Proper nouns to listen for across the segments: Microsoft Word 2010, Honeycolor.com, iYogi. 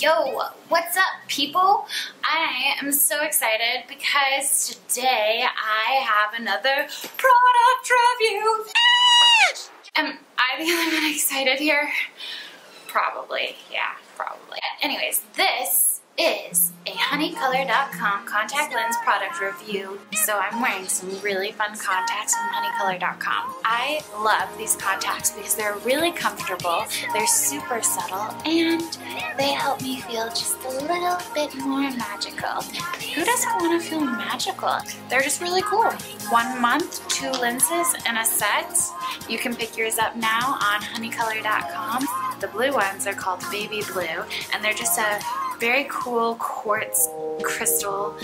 Yo, what's up, people? I am so excited because today I have another product review. Am I the only one excited here? Probably, yeah, probably. Anyways, this is a Honeycolor.com contact lens product review. So I'm wearing some really fun contacts from Honeycolor.com. I love these contacts because they're really comfortable, they're super subtle, and they help me feel just a little bit more magical. Who doesn't want to feel magical? They're just really cool. 1 month, 2 lenses, and a set. You can pick yours up now on Honeycolor.com. The blue ones are called Baby Blue, and they're just a very cool quartz crystal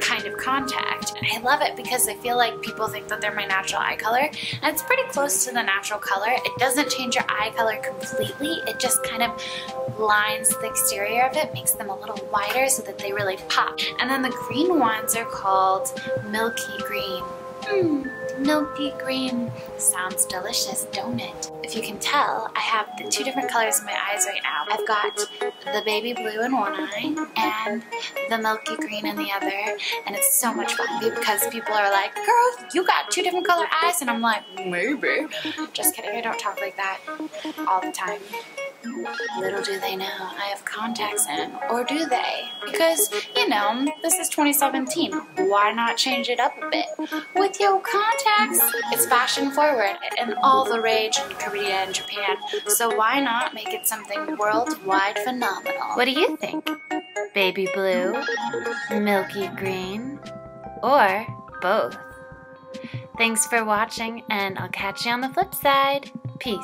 kind of contact. I love it because I feel like people think that they're my natural eye color, and it's pretty close to the natural color. It doesn't change your eye color completely, it just kind of lines the exterior of it, makes them a little wider so that they really pop. And then the green ones are called Milky Green. Milky green. Sounds delicious, don't it? If you can tell, I have the 2 different colors in my eyes right now. I've got the baby blue in one eye and the milky green in the other, and it's so much fun because people are like, girl, you got 2 different color eyes, and I'm like, maybe. Just kidding, I don't talk like that all the time. Little do they know, I have contacts in, or do they? Because, you know, this is 2017. Why not change it up a bit? With your contacts, it's fashion forward and all the rage in Korea and Japan. So why not make it something worldwide phenomenal? What do you think? Baby blue, milky green, or both? Thanks for watching, and I'll catch you on the flip side. Peace.